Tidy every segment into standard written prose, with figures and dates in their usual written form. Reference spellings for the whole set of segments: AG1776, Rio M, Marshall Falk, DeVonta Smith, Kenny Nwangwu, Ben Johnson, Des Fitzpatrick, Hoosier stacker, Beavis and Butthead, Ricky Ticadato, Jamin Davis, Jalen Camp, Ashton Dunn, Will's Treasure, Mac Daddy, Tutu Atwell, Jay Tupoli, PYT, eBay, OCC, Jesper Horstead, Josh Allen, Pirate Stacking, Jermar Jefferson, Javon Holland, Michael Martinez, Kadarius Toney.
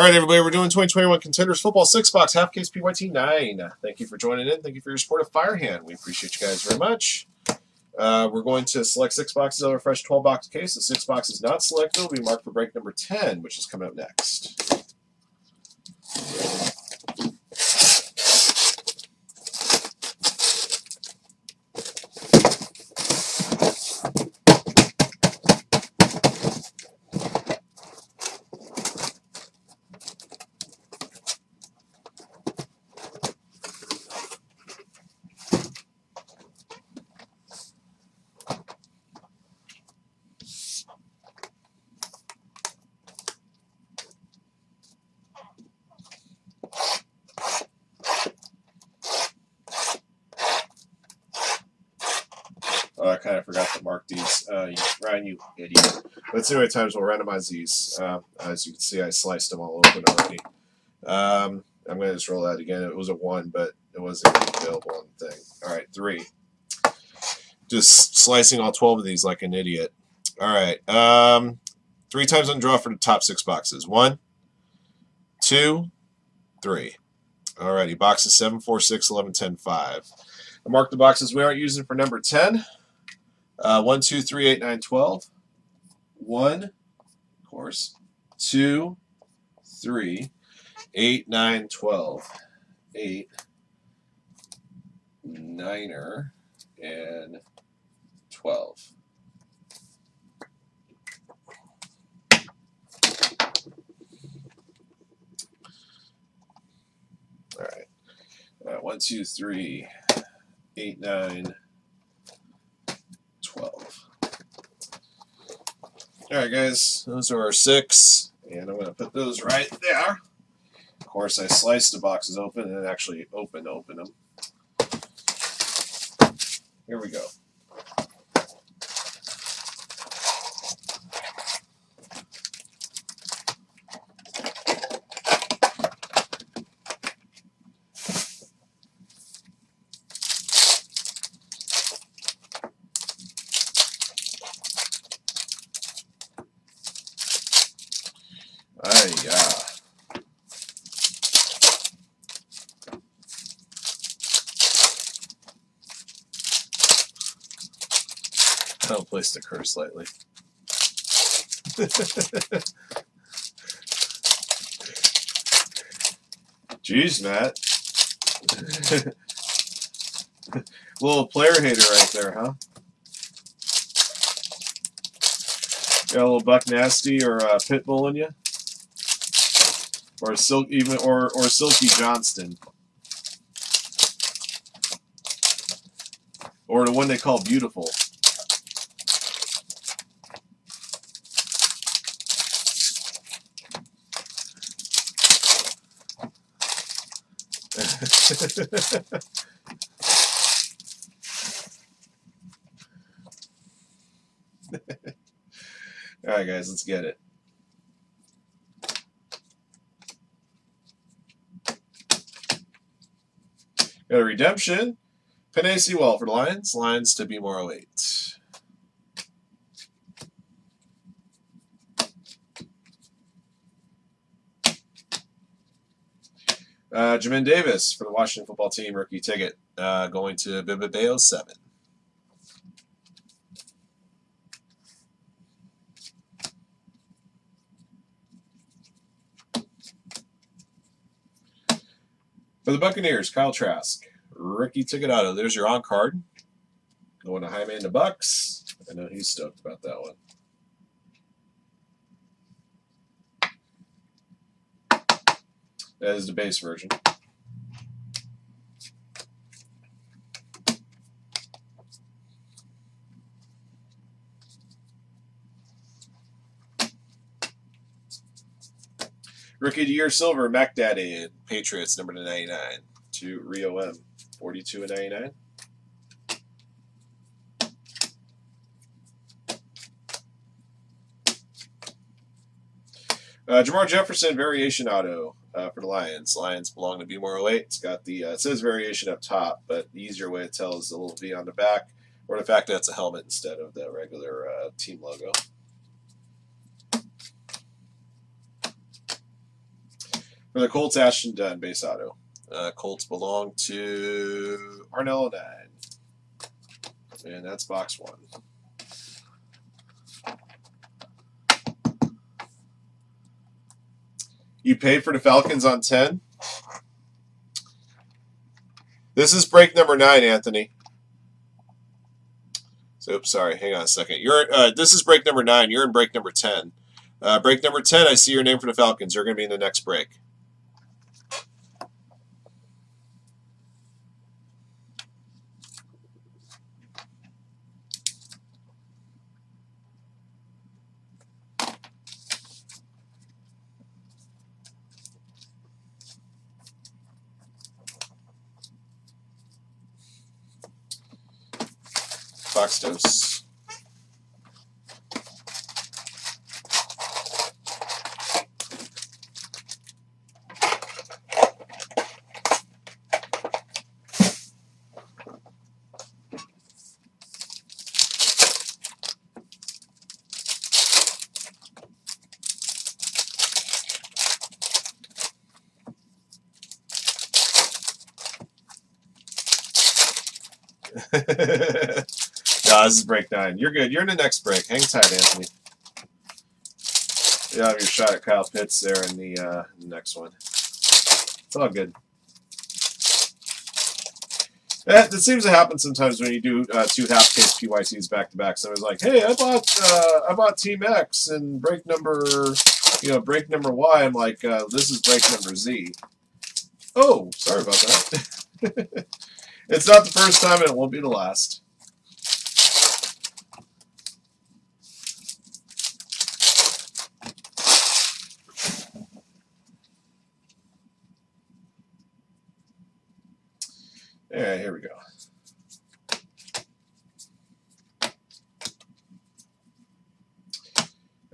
All right, everybody, we're doing 2021 Contenders Football 6-Box, half case PYT 9. Thank you for joining in. Thank you for your support of Firehand. We appreciate you guys very much. We're going to select 6 boxes out of a fresh 12-box case. The 6 box is not selected. It will be marked for break number 10, which is coming up next. I kind of forgot to mark these. Ryan, you idiot. But anyway, times we'll randomize these. As you can see, I sliced them all open already. I'm going to just roll that again. It was a 1, but it wasn't available on the thing. All right, 3. Just slicing all 12 of these like an idiot. All right. 3 times on draw for the top 6 boxes. 1, 2, 3. All righty. Boxes 7, 4, 6, 11, 10, 5. I marked the boxes we aren't using for number 10. 1, 2, 3, 8, 9, 12. 1, of course. 2, 3, 8, 9, 12. 8, 9er, and 12. All right. 1, 2, 3, 8, 9, 12. All right, guys, those are our 6, and I'm going to put those right there. Of course, I sliced the boxes open and actually open them. Here we go. I'll place the curse lightly. Jeez, Matt. Little player hater right there, huh? Got a little Buck Nasty or Pitbull in you? Or Silky Johnston. Or the one they call Beautiful. Alright, guys, let's get it. Got a redemption. Penei Sewell for the Lions. Lions to BMOR 08. Jamin Davis for the Washington football team, rookie ticket, going to Bibba Bayo 7. For the Buccaneers, Kyle Trask, Ricky Ticadato. There's your on card. Going to Jaime and the Bucks. I know he's stoked about that one. That is the base version. Rookie of the Year Silver, Mac Daddy, and Patriots, number 99, to Rio M, 42 and 99. Jermar Jefferson, variation auto for the Lions. Lions belong to BMOR 08. It's got the, it says variation up top, but the easier way to tell is the little V on the back, or the fact that it's a helmet instead of the regular team logo. For the Colts, Ashton Dunn, base auto. Colts belong to Arnell Nine. And that's box one. You paid for the Falcons on 10. This is break number 9, Anthony. So, oops, sorry. Hang on a second. This is break number 9. You're in break number 10. Break number 10, I see your name for the Falcons. You're going to be in the next break. Box dose. No, this is break 9. You're good. You're in the next break. Hang tight, Anthony. You'll have your shot at Kyle Pitts there in the next one. It's all good. That seems to happen sometimes when you do two half-case PYCs back-to-back. Somebody's like, hey, I bought Team X and break number Y. I'm like, this is break number Z. Oh, sorry about that. It's not the first time and it won't be the last. Yeah, here we go.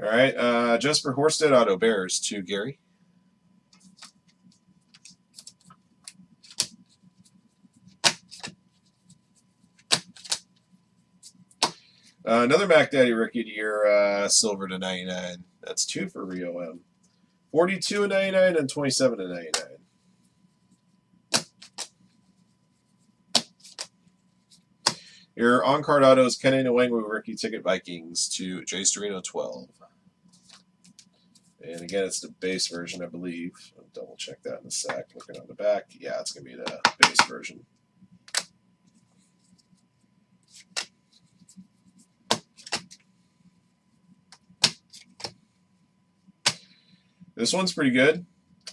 All right, Jesper Horstead auto bears to Gary. Another Mac Daddy rookie to your silver to 99. That's 2 for Rio M. 42 to 99 and 27 to 99. Your on-card auto is Kenny Nwangwu, rookie ticket Vikings to Jay Sereno 12. And again, it's the base version, I believe. I'll double check that in a sec. Looking on the back. Yeah, it's going to be the base version. This one's pretty good.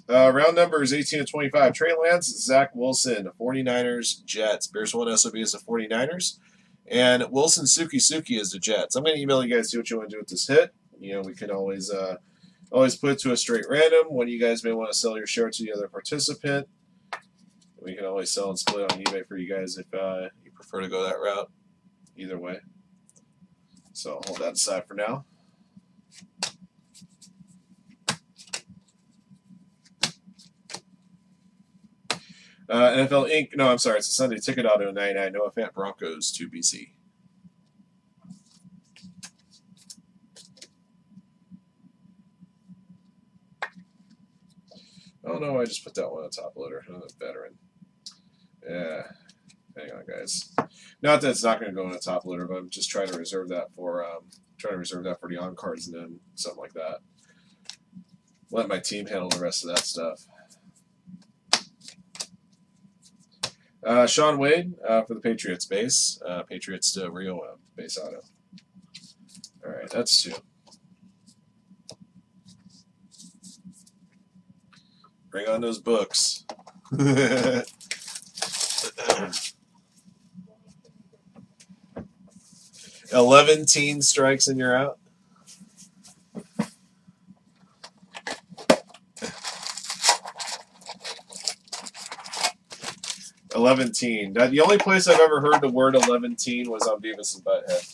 Round number is 18 to 25. Trey Lance, Zach Wilson, 49ers, Jets. Bears 1 SOB is the 49ers. And Wilson Suki is the Jets. I'm going to email you guys, see what you want to do with this hit. You know, we can always put it to a straight random. One of you guys may want to sell your share to the other participant. We can always sell and split on eBay for you guys if you prefer to go that route. Either way. So I'll hold that aside for now. NFL Inc. No, I'm sorry. It's a Sunday ticket auto 99. Noah Fant Broncos 2BC. Oh no, I just put that one on top loader. Another veteran. Yeah. Hang on, guys. Not that it's not going to go on a top loader, but I'm just trying to reserve that for the on cards and then something like that. Let my team handle the rest of that stuff. Sean Wade for the Patriots base. Patriots to Rio M base auto. All right, that's 2. Bring on those books. Eleven teen strikes and you're out. Eleventeen. The only place I've ever heard the word 11teen was on Beavis and Butthead.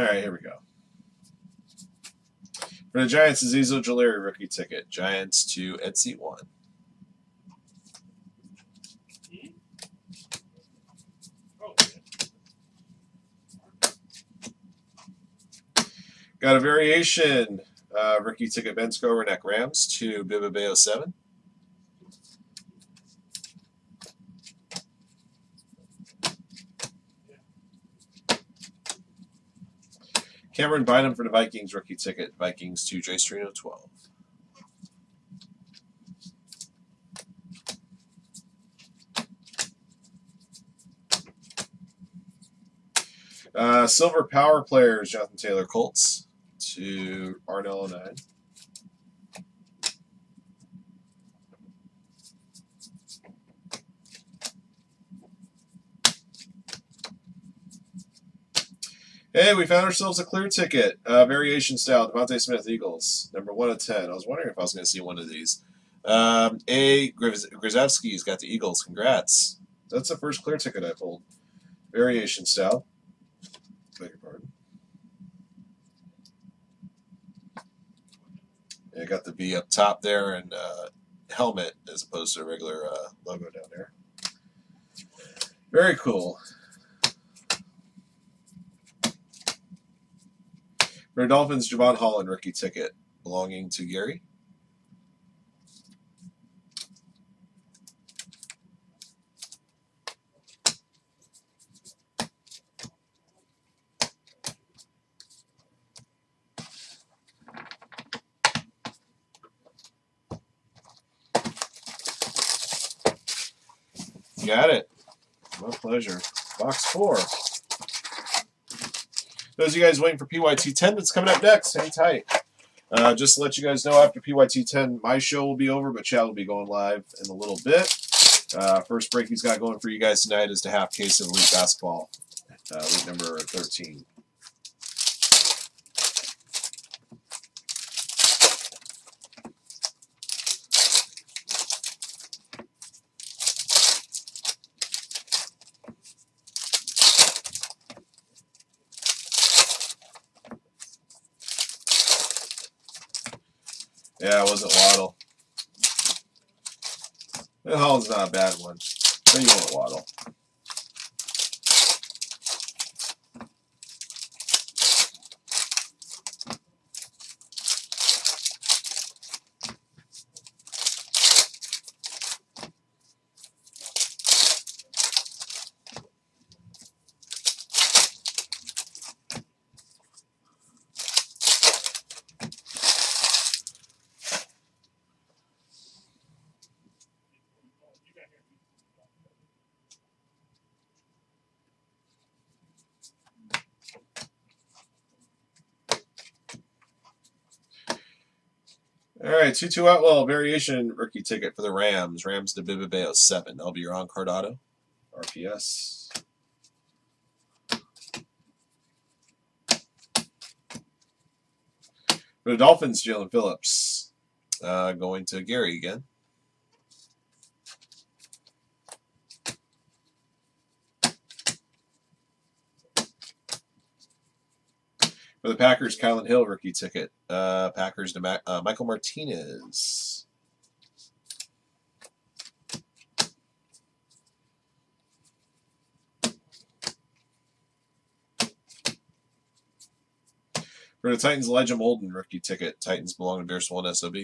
All right, here we go. For the Giants, Azeez Ojulari rookie ticket. Giants 2 and NC 1. Got a variation. Rookie ticket, Ben Skowronek, Rams 2, Bibba Bayo 7. Cameron Bynum for the Vikings, rookie ticket, Vikings 2, Jay Sereno 12. Silver power players, Jonathan Taylor, Colts to RN09. Hey, we found ourselves a clear ticket. Variation style, DeVonta Smith, Eagles, number 1 of 10. I was wondering if I was going to see one of these. A. Grzewski's got the Eagles. Congrats. That's the first clear ticket I pulled. Variation style. Beg your pardon. Yeah, I got the B up top there and helmet as opposed to a regular logo down there. Very cool. For Dolphins, Javon Holland, rookie ticket belonging to Gary. Got it. My pleasure. Box 4. Those of you guys waiting for PYT 10, that's coming up next. Hang tight. Just to let you guys know, after PYT 10, my show will be over, but Chad will be going live in a little bit. First break he's got going for you guys tonight is the half case of elite basketball, league number 13. Yeah, it wasn't Waddle. That Hall's not a bad one. But you want Waddle. All right, 2-2 Outlaw, variation rookie ticket for the Rams. Rams to Bibba Bayo 7. That'll be your on-card auto. RPS. For the Dolphins, Jaelan Phillips. Going to Gary again. For the Packers, Kylan Hill, rookie ticket. Packers to Michael Martinez. For the Titans, Elijah Molden, rookie ticket. Titans belong to Bear Swan SOB.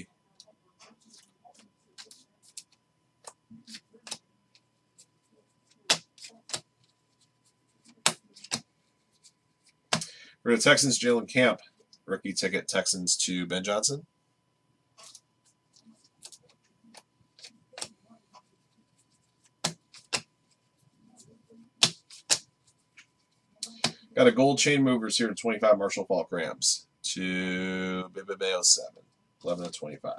For the Texans, Jalen Camp, rookie ticket, Texans to Ben Johnson. Got a gold chain movers here to 25, Marshall Falk, Rams to Bibba Bayo 7, 11 to 25.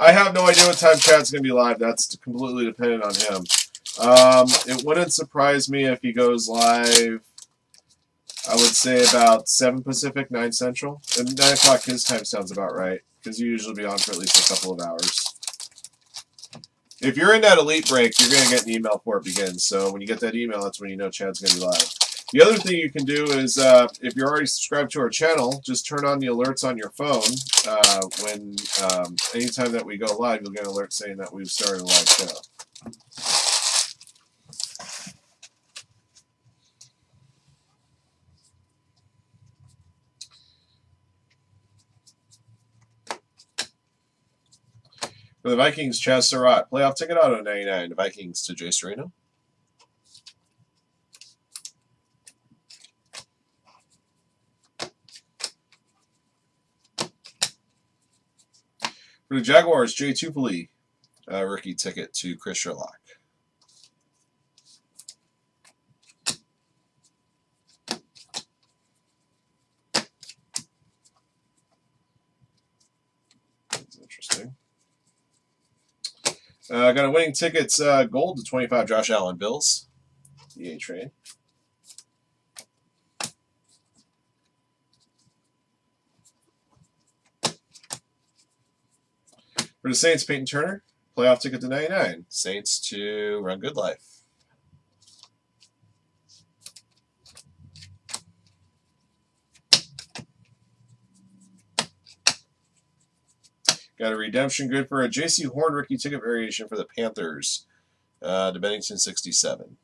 I have no idea what time Chad's going to be live. That's completely dependent on him. It wouldn't surprise me if he goes live, I would say about 7 Pacific, 9 Central. And 9 o'clock his time sounds about right, because you usually be on for at least a couple of hours. If you're in that elite break, you're going to get an email before it begins. So when you get that email, that's when you know Chad's going to be live. The other thing you can do is, if you're already subscribed to our channel, just turn on the alerts on your phone. When anytime that we go live, you'll get an alert saying that we've started a live show. For the Vikings, Chaz Surratt. Playoff ticket auto 99. The Vikings to Jay Sereno. For the Jaguars, Jay Tupoli. Rookie ticket to Chris Sherlock. That's interesting. Got a winning tickets gold to 25 Josh Allen Bills. EA trade. For the Saints, Peyton Turner. Playoff ticket to 99. Saints to Run Good Life. Got a redemption good for a J.C. Horn rookie ticket variation for the Panthers to Bennington 67.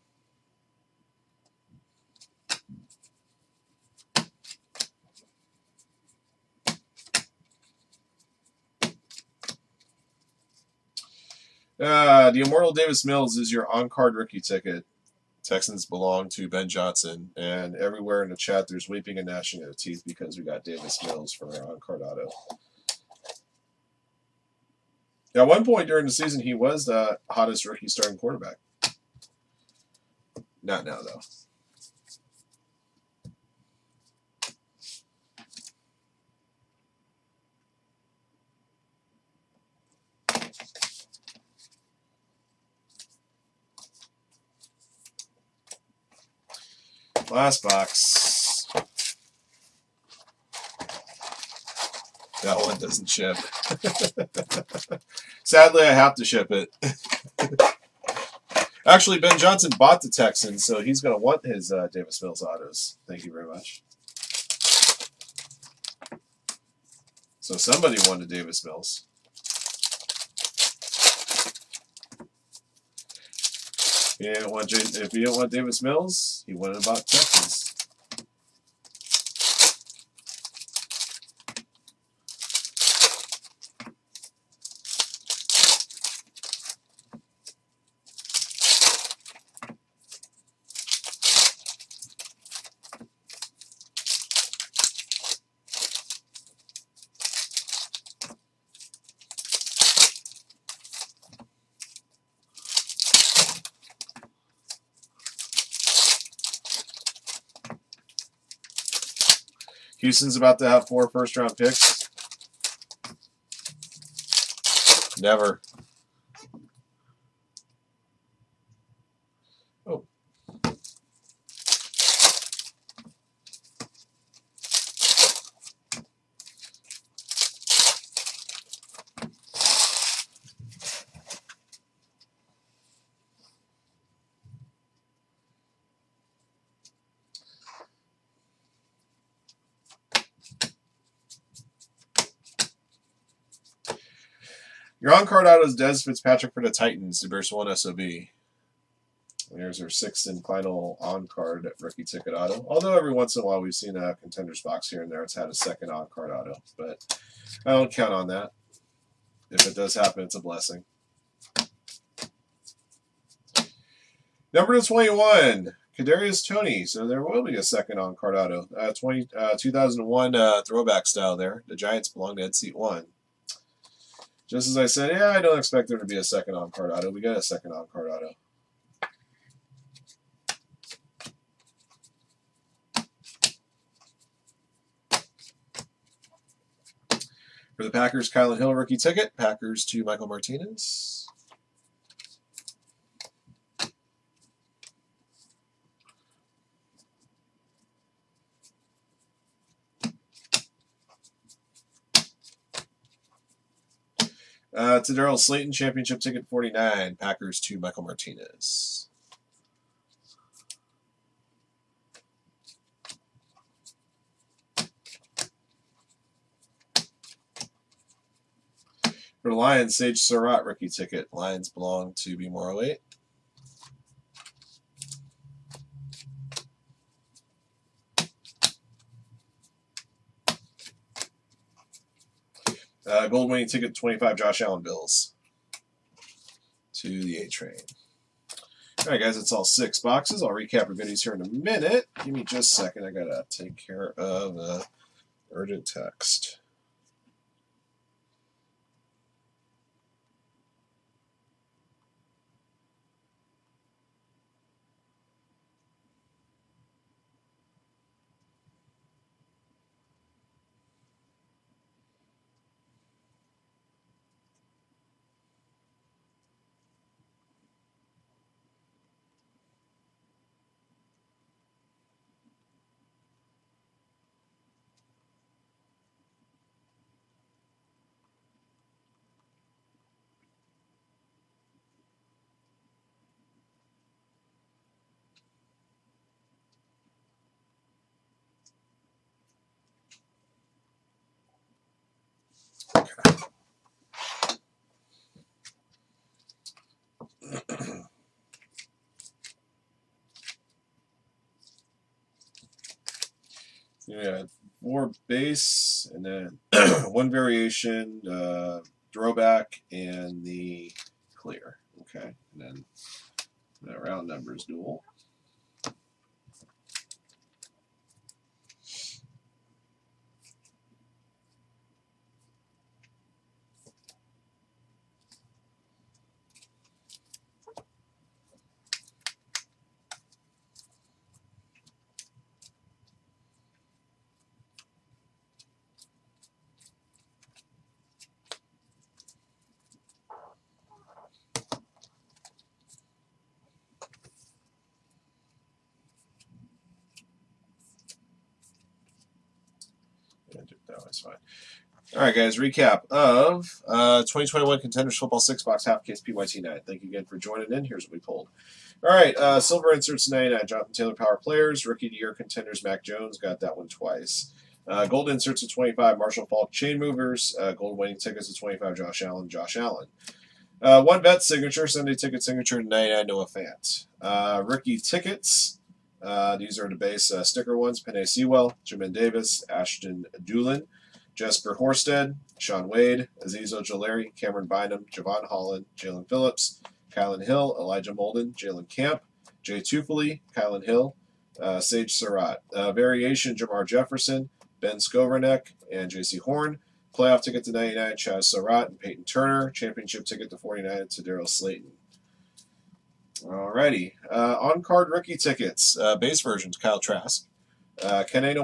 The Immortal Davis Mills is your on-card rookie ticket. Texans belong to Ben Johnson. And everywhere in the chat there's weeping and gnashing of teeth because we got Davis Mills for our on-card auto. At one point during the season, he was the hottest rookie starting quarterback. Not now, though. Last box. That one doesn't ship. Sadly, I have to ship it. Actually, Ben Johnson bought the Texans, so he's going to want his Davis Mills autos. Thank you very much. So somebody wanted Davis Mills. If he didn't want Davis Mills, he went and bought Texans. Houston's about to have 4 first-round picks. Never. Oh. Your on-card auto is Des Fitzpatrick for the Titans, the Bears 1 SOB. There's our 6th and final on-card rookie ticket auto. Although every once in a while we've seen a contender's box here and there. It's had a second on-card auto, but I don't count on that. If it does happen, it's a blessing. Number to 21, Kadarius Toney. So there will be a second on-card auto. 2001 throwback style there. The Giants belong to Ed Seat 1. Just as I said, yeah, I don't expect there to be a second on-card auto. We got a second on-card auto. For the Packers, Kylan Hill, rookie ticket. Packers to Michael Martinez. To Darrell Slayton, championship ticket 49. Packers to Michael Martinez. For the Lions, Sage Surratt, rookie ticket. Lions belong to BMOR 08. Gold winning ticket 25, Josh Allen, Bills. To the A-Train. All right, guys, that's all 6 boxes. I'll recap our goodies here in a minute. Give me just a second. I got to take care of urgent text. Yeah, 4 base and then 1 variation, throwback, and the clear. Okay, and then the round numbers dual. That was fine. All right, guys, recap of 2021 Contenders Football 6-box half case PYT9. Thank you again for joining in. Here's what we pulled. All right, silver inserts 99, Jonathan Taylor Power Players, Rookie of the Year Contenders, Mac Jones, got that one twice. Gold inserts of 25, Marshall Faulk Chain Movers, gold winning tickets of 25, Josh Allen, Josh Allen. 1 bet signature, Sunday ticket signature, 99, Noah Fant. Rookie tickets. These are the base sticker ones, Penei Sewell, Jamin Davis, Ashton Doolin, Jesper Horstead, Sean Wade, Azeez Ojulari, Cameron Bynum, Javon Holland, Jaelan Phillips, Kylan Hill, Elijah Molden, Jalen Camp, Jay Tufeli, Kylan Hill, Sage Surratt. Variation, Jermar Jefferson, Ben Skowronek, and J.C. Horn. Playoff ticket to 99, Chaz Surratt and Peyton Turner. Championship ticket to 49 to Darrell Slayton. Alrighty. On-card rookie tickets. Base versions, Kyle Trask, Kene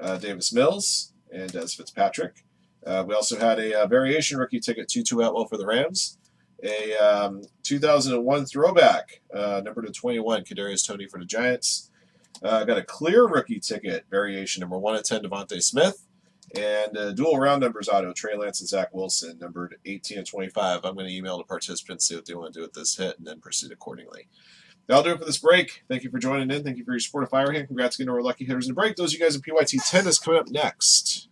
Nwanwu, Davis Mills, and Des Fitzpatrick. We also had a variation rookie ticket, Tutu Atwell for the Rams. A 2001 throwback, number to 21, Kadarius Toney for the Giants. Got a clear rookie ticket, variation number 1 of 10, DeVonta Smith. And dual round numbers auto, Trey Lance and Zach Wilson, numbered 18 and 25. I'm going to email the participants, see what they want to do with this hit, and then proceed accordingly. That'll do it for this break. Thank you for joining in. Thank you for your support of Firehand. Congrats again to our lucky hitters in the break. Those of you guys in PYT 10 is coming up next.